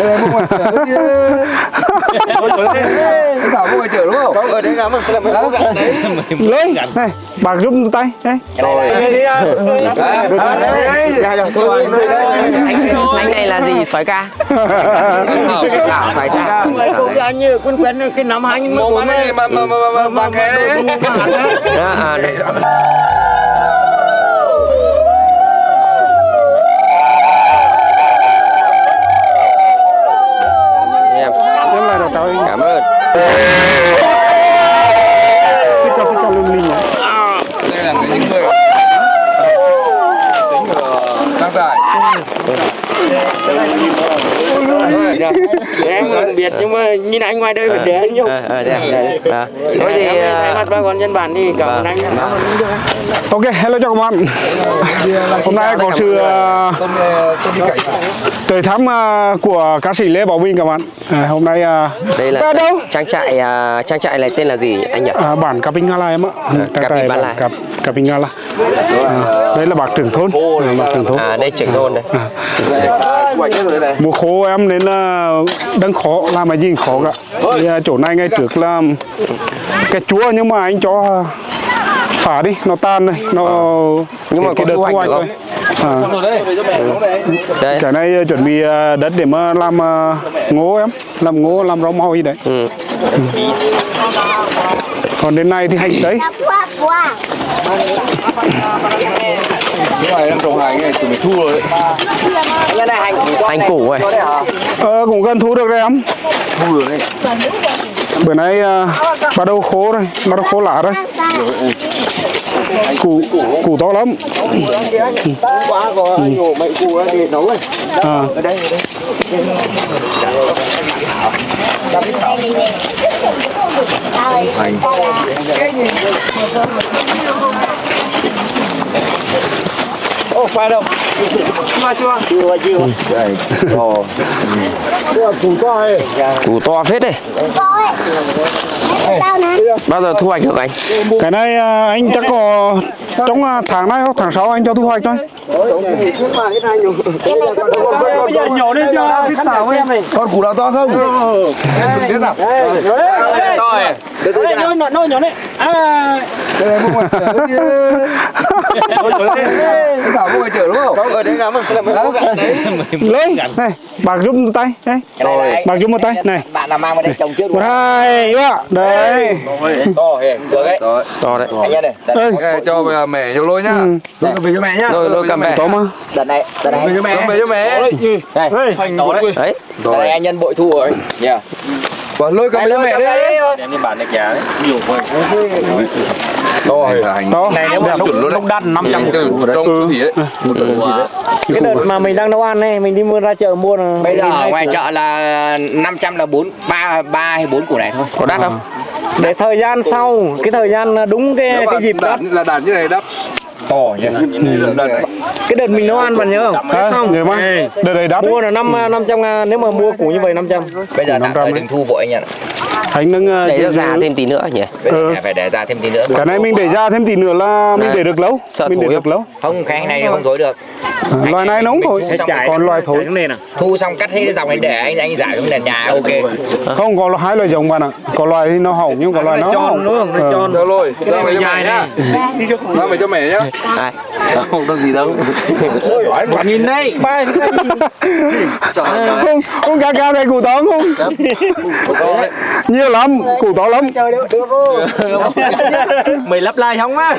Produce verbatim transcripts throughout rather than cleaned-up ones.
Đây mua ngoài chợ chứ. Bảo mua ngoài chợ đúng không? Không, ở đây làm đấy. Này, bạn giúp tay. Đây. Anh này là gì? Sói ca. Sói ca. Cũng anh như quên quên cái năm hai nghìn mới của này mà mà mà bạc hè. Cảm ơn. Cái cho cái cho lung linh nhá. Đây là những người tính của các giải. Em biệt nhưng mà nhìn anh ngoài đây phải để anh nhung. Thôi thì thay mặt ba con nhân bản thì cảm ơn anh. Ok, hello chào các bạn. Hôm nay có sự tới thăm của ca sĩ Lê Bảo Vinh các bạn. Hôm nay đây là trang trại trang trại này tên là gì anh nhỉ? Bản Kapingala em ạ. Kapingala. Kapingala. Đây là bác trưởng thôn. À đây trưởng thôn đây. Mùa khô em nên là đang khó làm cái gì khó cả. Chỗ này ngay trước là cái chúa nhưng mà anh cho phá đi, nó tan này, nó nhưng mà cái đợt thu hoạch rồi. À. Đây. Cái này chuẩn bị đất để mà làm ngô em, làm ngô làm rau màu gì đấy. Ừ. Ừ. Còn đến nay thì hành đấy. Cái này đang trồng hành này thì mình thu rồi. Cái này hành hành củ rồi. Ờ cũng gần thu được đấy em. Thu được đấy. Bữa nay uh, bắt đầu khô rồi, bắt đầu khô lá rồi. Củ củ to lắm. Quá có nhiều mấy củ thì nấu rồi. Ở đây ở đây. Ô, phải đâu? Chưa chưa? Chưa chưa. Đây. Ồ. Củ to ấy. Củ to phết đấy. Bao giờ thu hoạch được anh? Cái này anh chắc có trong tháng này hoặc tháng sáu anh cho thu hoạch thôi. Bây giờ nhổ đi cho khán giả xem này. Con củ nào to không? Thế nào? To này. Nhổ nhổ nhổ nhổ đấy. À. Đây mua ngoài chợ chứ. Nhổ nhổ đấy. Bảo mua ngoài chợ đúng không? Không ở đây làm đấy. Này, bạc giúp một tay. Đây. Bạc giúp một tay này. Bạn làm mang vào đây trồng trước. Đây, đấy. To hề, được đấy. To đấy. Đây. Cho mẹ vô lôi nhá. Lôi cho mẹ nhá. Lôi cầm mẹ. To mà. Đợt này, đợt này. Cho mẹ. Cho mẹ. Này. Thành to đấy. Đấy. Đợt này anh nhân bội thu rồi. Nhờ. Còn lôi cầm mẹ đấy. Đem đi bán được giá đấy. Nhiều quá. To hề. To. Này nếu mà lúc đan năm trăm củ trong chỗ gì đấy. Cái đợt mà mình đang nấu ăn này, mình đi mua ra chợ mua là bây giờ ngoài chợ là năm trăm là bốn ba ba hay bốn củ này thôi. Có đắt không? Để thời gian sau, cái thời gian đúng cái cái dịp đắt là đàn như này đắt. To nhỉ. Cái đợt mình nấu ăn bạn nhớ không? À, xong. Người mang. Đợt này đắt. Mua là năm trăm nếu mà mua củ như vậy năm trăm. Bây giờ tạm thời đừng thu vội anh ạ. Anh đang để ra giá thêm tí nữa nhỉ? Ừ. Phải để ra thêm tí nữa. Cái này mình để ra thêm tí nữa là mình à. Để được lâu. Sợ mình để được lâu. Không, cái này không dối được. À, loài này nóng thôi. Còn loài thối. Thu xong cắt hết cái dòng anh để anh anh giải trong nền nhà ok. Không có hai loài giống bạn ạ. Có loài thì nó hỏng nhưng có loài nó hỏng. Nó tròn luôn. Cái này mình dài nhá. Đi cho nó phải cho mẹ nhá. Này. Không có gì đâu. Ôi, nhìn đây. Ba không không gà gà này củ to không? Nhiều lắm, củ to lắm. Mày lắp lại không á?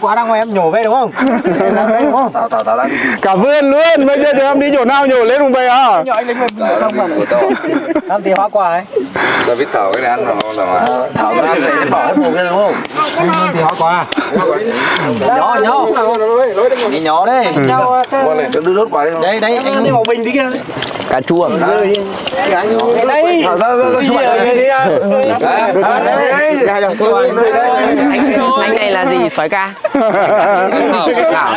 Quá đang ngoài em nhổ về đúng không? Cả vườn luôn, bây giờ thì em đi chỗ nào nhổ lên không về à? Làm tí hoa quả ấy. Giờ biết thảo cái này ăn là thảo ra để bỏ hết bụng cái đúng không? Làm tí hoa quả. Nhỏ nhỏ. Đi nhỏ đấy. Đưa đốt quả đi. Đây đây, anh đi một bình tí kia. Cà chua. Đây. Anh này là gì? Sói ca. Sói ca.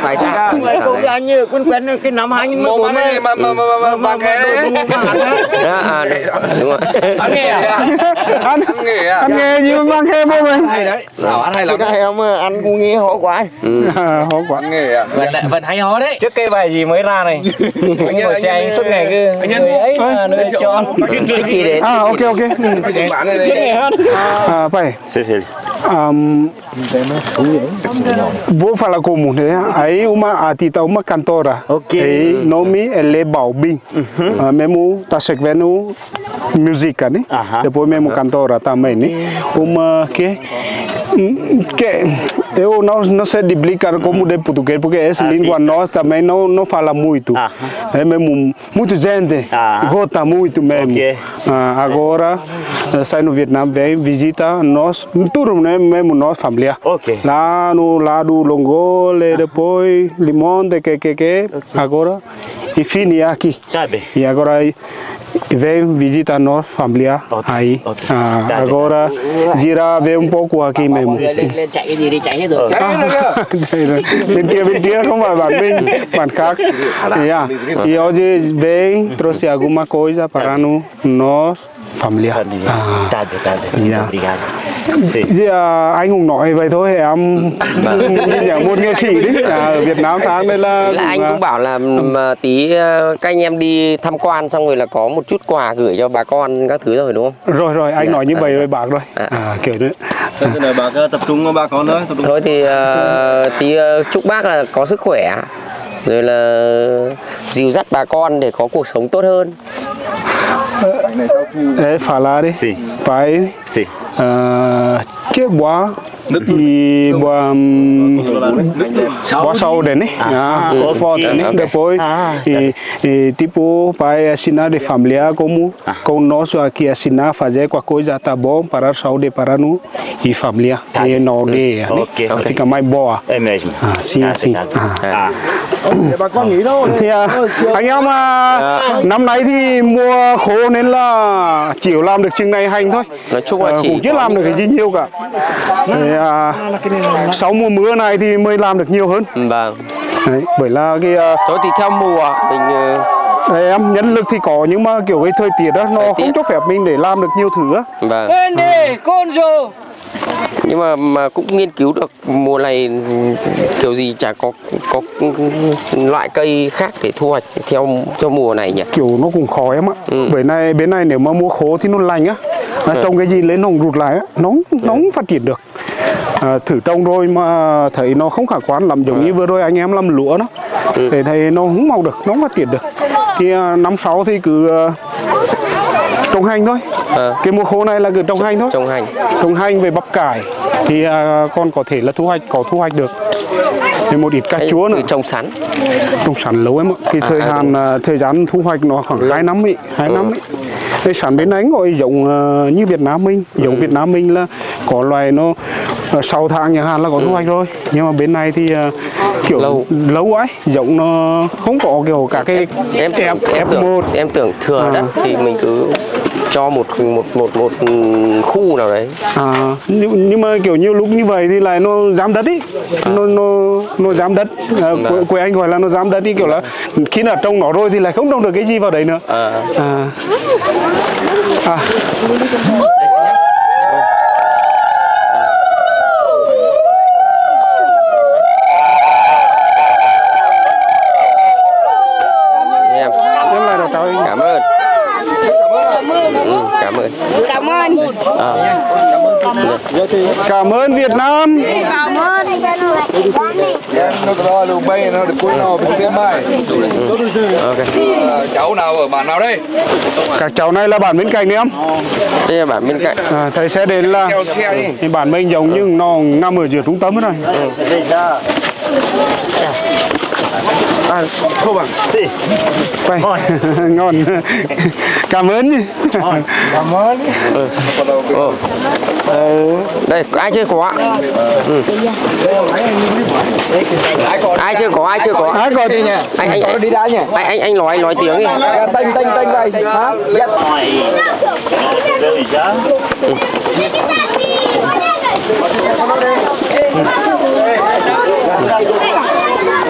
Cũng anh như quên quên cái năm hai nghìn mười bốn này mà mà mà mà cái đúng rồi. Anh nghề à? Anh nghề à? Anh nghề gì mà mang khe mua mình? Hay đấy. Nào ăn hay lắm. Cái ông anh cũng nghe hổ quá. Hổ quá. Nghề à? Vẫn hay hổ đấy. Trước cái bài gì mới ra này. Anh ngồi xe anh suốt ngày cứ người ấy người cho. Cái gì đấy? À ok ok. À phải. Vô phải là cô muốn thế ấy mà à thì tao mà cantora ấy nó mi Lê Bảo Bình mẹ mu ta sạch về nu music cả đấy rồi mẹ mu cantora ta mày ní um cái que eu não não sei duplicar como de português porque essa língua nossa também não não fala muito é mesmo muito gente gosta muito mesmo agora sai no Vietnã vem visita nós tudo né mesmo nossa família lá no lado Longole depois Limonde que que que agora e fini aqui e agora vem visitar nossa família aí agora gira ver um pouco aqui mesmo chạy cái gì đi chạy hết rồi bên kia bên kia không phải bản mình bản khác thì hoje vem trouxe alguma coisa para nós nossa família anh Hùng nói vậy thôi em giảng môn nghệ sĩ đấy ở Việt Nam tháng đây là anh cũng bảo là tí các anh em đi tham quan xong rồi là có một chút quà gửi cho bà con các thứ rồi đúng không? Rồi rồi anh nói như vậy với bác rồi kiểu đấy. Bác tập trung cho bà con thôi. Thôi thì tí chúc bác là có sức khỏe rồi là dìu dắt bà con để có cuộc sống tốt hơn. É falar pai que boa e boa boa saúde né boa força né depois e tipo pai assinar de família como com nosso aqui assinar fazer com a coisa tá bom para saúde para nós e família e não de fica mais boa é mesmo sim sim bà con nghĩ đâu thì anh em năm nay thì mua khô nên là chỉ làm được chừng này hành thôi, nói chung là chỉ cũng chưa làm được cái gì nhiều cả. Thì, à, sau mùa mưa này thì mới làm được nhiều hơn. Vâng. Đấy, bởi là cái uh, thôi thì theo mùa mình uh... đấy, em nhân lực thì có nhưng mà kiểu cái thời tiết đó nó thời không tiết. Cho phép mình để làm được nhiều thứ á. Vâng. Con rồi. Nhưng mà mà cũng nghiên cứu được mùa này kiểu gì chả có có loại cây khác để thu hoạch theo theo mùa này nhỉ. Kiểu nó cũng khó em ạ. Ừ. Bởi này bên này nếu mà mua khô thì nó lành á. À, trồng cái gì lấy nồng rụt lại á, nó nó ừ. phát triển được. À, thử trồng rồi mà thấy nó không khả quan lắm giống ừ. như vừa rồi anh em làm lúa đó. Ừ. Thì thấy nó không mọc được, nó không phát triển được. Thì năm sáu thì cứ trồng hành thôi. À. Cái mùa khô này là cứ trồng hành thôi. Trồng hành. Trồng hành về bắp cải thì à, con có thể là thu hoạch có thu hoạch được. Thì một ít cà chua nữa. Trồng sắn. Trồng sắn lâu em ạ. Thì à, thời hạn thời gian thu hoạch nó khoảng ừ. hai năm ấy, hai năm ấy. Cái sản bên Anh gọi giống uh, như Việt Nam mình, giống ừ. Việt Nam mình là có loài nó uh, sáu tháng chẳng hạn là có ừ. thu hoạch rồi. Nhưng mà bên này thì uh, kiểu lâu lâu ấy, giống nó không có kiểu cả cái em em F một. Em tưởng thừa à. Đất thì mình cứ cho một một một một khu nào đấy. À, nhưng, nhưng mà kiểu như lúc như vậy thì lại nó giám đất ấy. À. Nó nó nó giám đất. À, quê, quê anh gọi là nó giám đất đi kiểu là khi nào trồng nó rồi thì lại không trồng được cái gì vào đấy nữa. À. À. À. Em. Em là đầu trời. Cảm ơn. Cảm ơn. Cảm ơn. Cảm ơn Việt Nam. Cảm ơn. Cháu nào ở bản nào đây? Các cháu này là bản bên cạnh đấy em. Đây là bản bên cạnh. À, thầy sẽ đến là bản mình giống như nó nằm ở giữa trung tâm rồi. À, không bằng gì. Ngon. Cảm ơn. Cảm ơn. Ừ. Ừ. Ừ. Đây, ai chưa có? Ừ. Ai chưa có? Ai chưa có? Ai còn đi nhỉ? Anh anh anh đi đã nhỉ? Anh anh anh nói nói tiếng đi. Tênh tênh tênh đây. Hả?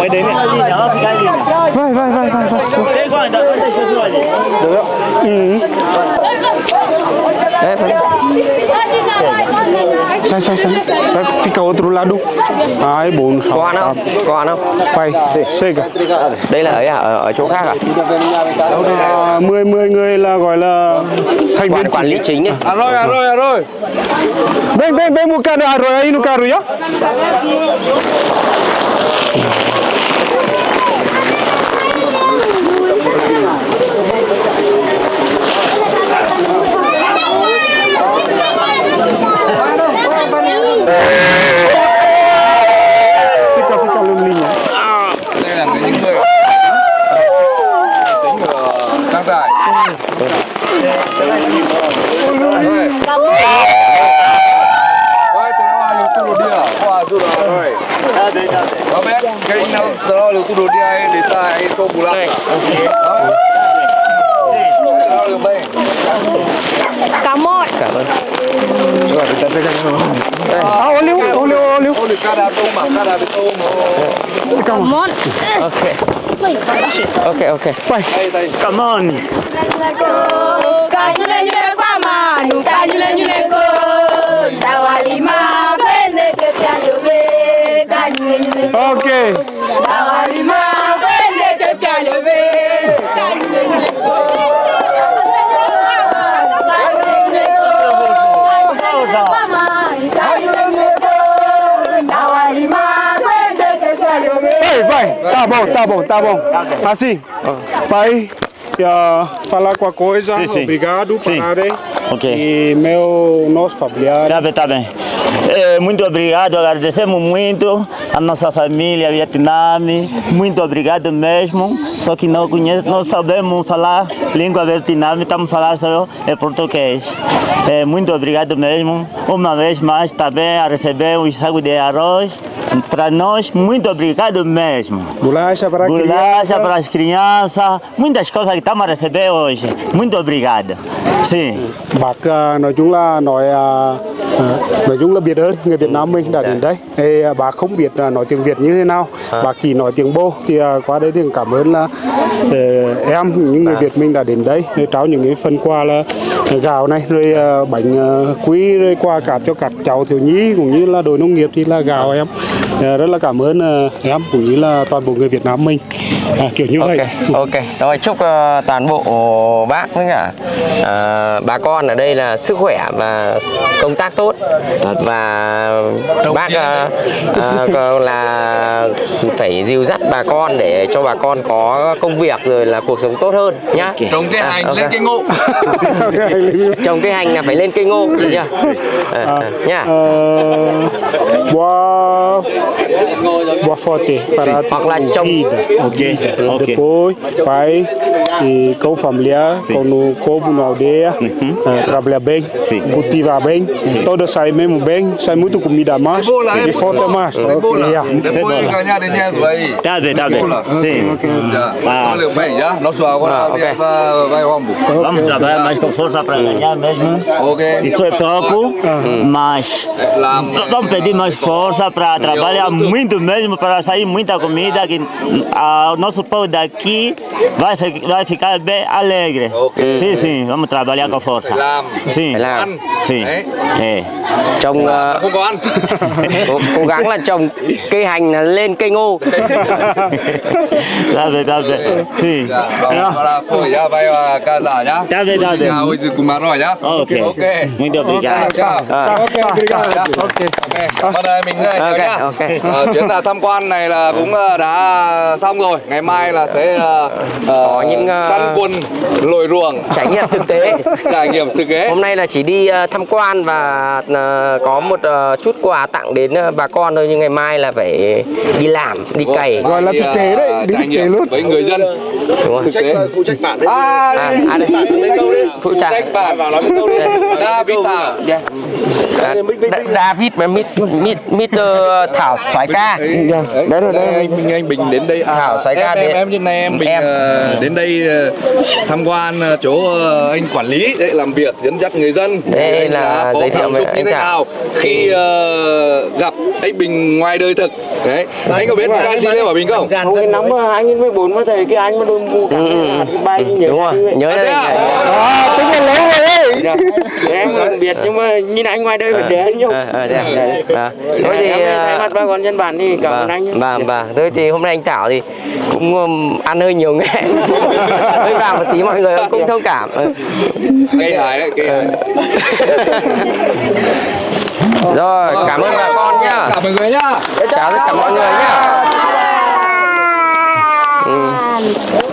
Mới đến vai vai vai vai vai được không? Ừ. Đấy, phải. Sai sai sai. Cái cầu tru la đu. Hai bốn sáu. Còn không? Còn không? Quay. Xê cả. Đây là ấy à? Ở, ở chỗ khác à? À mười mười người là gọi là thành viên quản lý chính ấy. À rồi à rồi à rồi. Bên bên bên một cái à rồi ai nó cả rồi nhá. Cảm ơn. Cảm ơn. Ô liu, ô liu, ô liu. Cảm ơn. Ok. Ok, ok. Cảm ơn. Ok. Tá bom, tá bom, tá bom. Assim, pai, uh, falar com a coisa, sim, sim. Obrigado, pararem. Okay. E meu, nosso familiar. Tá bem, tá bem. É, muito obrigado, agradecemos muito a nossa família Vietnã, muito obrigado mesmo. Só que não conhece, não sabemos falar língua vietnã, estamos falando só em português. É, muito obrigado mesmo. Uma vez mais, também a receber um saco de arroz. Para nós, muito obrigado mesmo. Bolacha para, Bolacha para as crianças, muitas coisas que estamos a receber hoje. Muito obrigado. Sim. Bác nói chung là nói nói chung là biết ơn người Việt Nam mình đã đến đây. Ê, bác không biết nói tiếng Việt như thế nào, bác chỉ nói tiếng Bô. Thì qua đấy thì cảm ơn là em những người Việt mình đã đến đây trao những cái phần quà là gạo này, rồi bánh quý, rồi quà cáp cho các cháu thiếu nhi cũng như là đội nông nghiệp thì là gạo em. Rất là cảm ơn em cũng như là toàn bộ người Việt Nam mình à, kiểu như okay, vậy. Ok, rồi chúc uh, toàn bộ bác với cả uh, bà con ở đây là sức khỏe và công tác tốt và Đồng bác uh, uh, là phải dìu dắt bà con để cho bà con có công việc rồi là cuộc sống tốt hơn nhá. Okay. Trồng cây hành à, okay. Lên cây ngô. Trồng cây hành là phải lên cây ngô nhá. À, nhá. Wow. Boa forte para a vida. Okay. Okay. Depois, pai e com família, com o povo na aldeia, uhum. uh, trabalhar bem, sim. Cultivar bem, sim. Todos saem mesmo bem, sai muito comida mais e falta mais. Depois ganhar dinheiro vai. Tá bem, tá bem. Sim. Valeu bem, já. Nosso agora vai rombo. Vamos trabalhar mais com força para ganhar mesmo. Isso é pouco, mas vamos pedir mais força para trabalhar muito mesmo para sair muita comida que o nosso povo daqui vai, vai ficar bem alegre. Okay. Sim, sim, vamos trabalhar com força. Sim, sim. É. Trồng uh, không có ăn. Cố gắng là trồng cây hành là lên cây ngô. Tá bem, tá bem. Sim. Agora foi já vai a casa já. Tá bem, tá bem. Hoje com arroz já. Ok. Ok. Muito obrigado. Ok, obrigado. Ok. Ok. Ok. À, chuyến là tham quan này là cũng đã xong rồi. Ngày mai là sẽ uh, uh, có những uh, săn quân lồi ruồng, trải nghiệm thực tế, trải nghiệm thực tế. Hôm nay là chỉ đi uh, tham quan và là có một chút quà tặng đến bà con thôi, nhưng ngày mai là phải đi làm, đi cày. Gọi là thực tế đấy, đi thực tế luôn. Với người dân. Đúng rồi. Phụ trách bản đấy. À, à, à đây. Phụ trách bản. David Thảo. David và mít Thảo Soái Ca. Đấy rồi đây. Anh Bình đến đây. Thảo Soái Ca đấy. Em trên này em Bình đến đây tham quan chỗ anh quản lý đấy, làm việc dẫn dắt người dân. Đây là giới thiệu với anh Thảo. Khi uh, gặp anh Bình ngoài đời thực đấy, đấy anh có biết ca sĩ Lê Bảo Bình không? Cái nóng anh với bốn với thầy cái anh mới đôi mua cả cái bay nhớ nhớ đấy à, tính là lớn rồi đấy. Em không biết nhưng mà nhìn anh ngoài đời phải để anh nhiều. Thôi thì thay mặt ba con nhân bản thì cảm ơn anh. Bà bà thôi thì hôm nay anh Thảo thì cũng ăn hơi nhiều nghệ, hơi vào một tí mọi người cũng thông cảm. Gây hại đấy, gây hại. Rồi, cảm ơn bà con nhá. Cảm ơn mọi người nhá. Chào tất cả mọi người nhá.